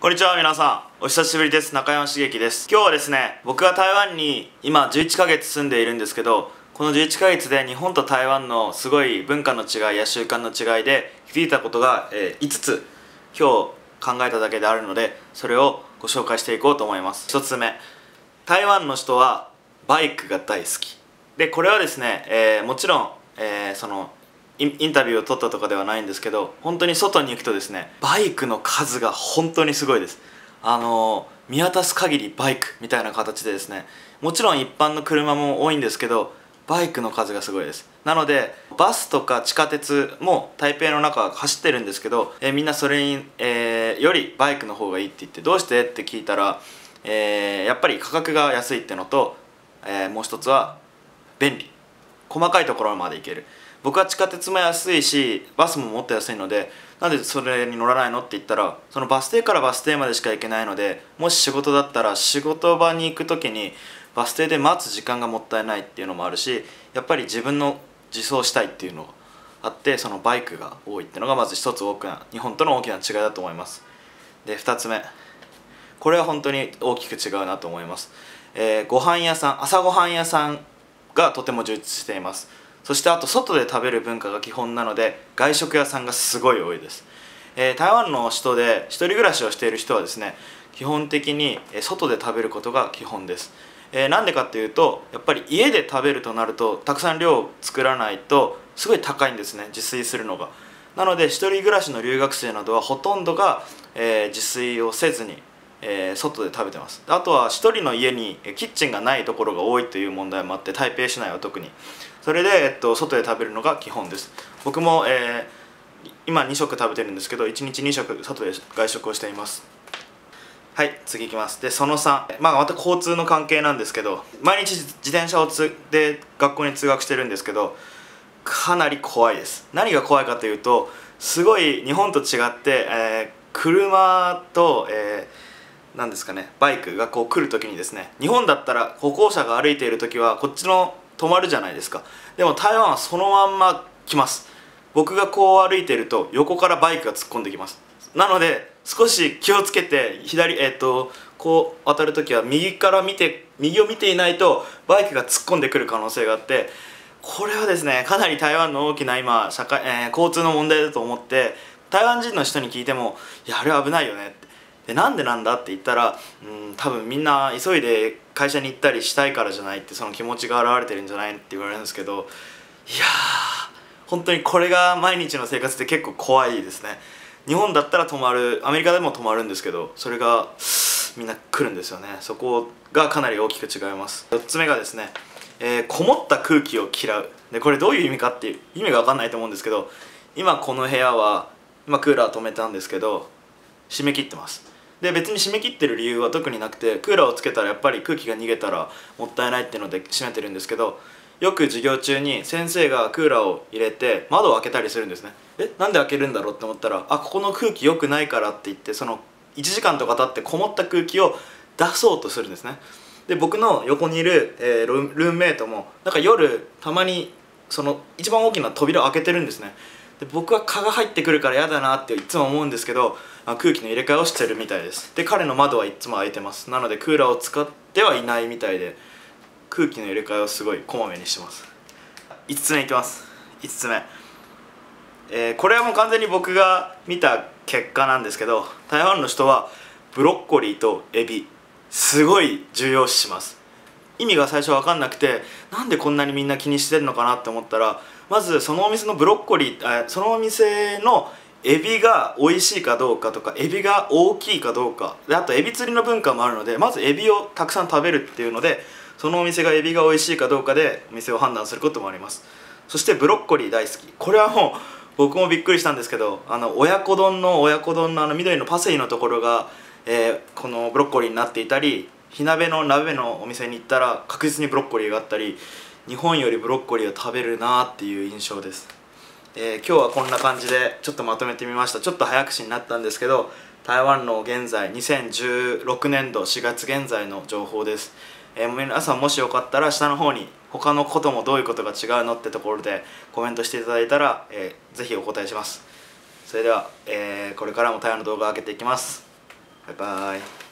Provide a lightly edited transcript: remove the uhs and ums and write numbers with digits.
こんにちは、皆さん。お久しぶりです。中山茂樹です。今日はですね、僕が台湾に今11ヶ月住んでいるんですけど、この11ヶ月で日本と台湾のすごい文化の違いや習慣の違いで気づいたことが、5つ今日考えただけであるので、それをご紹介していこうと思います。1つ目。台湾の人はバイクが大好き。で、これはですね、もちろん、インタビューを撮ったとかではないんですけど、本当に外に行くとですね、バイクの数が本当にすごいです。見渡す限りバイクみたいな形でですね、もちろん一般の車も多いんですけど、バイクの数がすごいです。なのでバスとか地下鉄も台北の中走ってるんですけど、みんなそれに、よりバイクの方がいいって言って、どうしてって聞いたら、やっぱり価格が安いってのと、もう一つは便利、細かいところまで行ける。僕は地下鉄も安いしバスももっと安いので、なんでそれに乗らないのって言ったら、そのバス停からバス停までしか行けないので、もし仕事だったら仕事場に行く時にバス停で待つ時間がもったいないっていうのもあるし、やっぱり自分の自走したいっていうのがあって、そのバイクが多いっていうのがまず一つ日本との大きな違いだと思います。で、2つ目、これは本当に大きく違うなと思います。ご飯屋さん、朝ごはん屋さんがとても充実しています。そしてあと外で食べる文化が基本なので、外食屋さんがすごい多いです。台湾の首都で一人暮らしをしている人はですね、基本的に外で食べることが基本です。なんでかっていうと、やっぱり家で食べるとなるとたくさん量を作らないとすごい高いんですね、自炊するのが。なので一人暮らしの留学生などはほとんどが、自炊をせずに、外で食べてます。あとは一人の家にキッチンがないところが多いという問題もあって、台北市内は特にそれで、外で食べるのが基本です。僕も、今2食食べてるんですけど、1日2食外で外食をしています。はい、次いきます。で、その3、また交通の関係なんですけど、毎日自転車をで学校に通学してるんですけど、かなり怖いです。何が怖いかというと、すごい日本と違って、車と、なんですかね、バイクがこう来る時にですね、日本だったら歩行者が歩いている時はこっちの止まるじゃないですか。でも台湾はそのまんま来ます。僕がこう歩いていると横からバイクが突っ込んできます。なので少し気をつけて、こう渡る時は右を見ていないとバイクが突っ込んでくる可能性があって、これはですね、かなり台湾の大きな今交通の問題だと思って、台湾人の人に聞いても「いや、あれは危ないよね」って。で、なんでなんだって言ったら、多分みんな急いで会社に行ったりしたいからじゃないって、その気持ちが表れてるんじゃないって言われるんですけど、いやー、本当にこれが毎日の生活で結構怖いですね。日本だったら止まる、アメリカでも止まるんですけど、それがみんな来るんですよね。そこがかなり大きく違います。4つ目がですね、こもった空気を嫌う。で、これどういう意味かっていう意味が分かんないと思うんですけど、今この部屋は今クーラー止めたんですけど閉め切ってます。で、別に締め切ってる理由は特になくて、クーラーをつけたらやっぱり空気が逃げたらもったいないっていうので閉めてるんですけど、よく授業中に先生がクーラーを入れて窓を開けたりするんですね。なんで開けるんだろうって思ったら、あ、ここの空気良くないからって言って、その1時間とか経ってこもった空気を出そうとするんですね。で、僕の横にいる、ルームメイトもなんか夜たまにその一番大きな扉を開けてるんですね。で、僕は蚊が入ってくるから嫌だなっていつも思うんですけど、空気の入れ替えをしてるみたいです。で、彼の窓はいつも開いてます。なのでクーラーを使ってはいないみたいで、空気の入れ替えをすごいこまめにしてます。5つ目いきます。5つ目、これはもう完全に僕が見た結果なんですけど、台湾の人はブロッコリーとエビすごい重要視します。意味が最初分かんなくて、なんでこんなにみんな気にしてるのかなって思ったら、まずそのお店のブロッコリー、そのお店のエビが美味しいかどうかとか、エビが大きいかどうかで、あとエビ釣りの文化もあるので、まずエビをたくさん食べるっていうので、そのお店がエビが美味しいかどうかでお店を判断することもあります。そしてブロッコリー大好き。これはもう僕もびっくりしたんですけど、親子丼の緑のパセリのところが、このブロッコリーになっていたり、火鍋の鍋のお店に行ったら確実にブロッコリーがあったり、日本よりブロッコリーを食べるなっていう印象です。今日はこんな感じでちょっとまとめてみました。ちょっと早口になったんですけど、台湾の現在2016年度4月現在の情報です。皆さんもしよかったら下の方に他のこともどういうことが違うのってところでコメントしていただいたら、ぜひお答えします。それでは、これからも台湾の動画を上げていきます。バイバイ。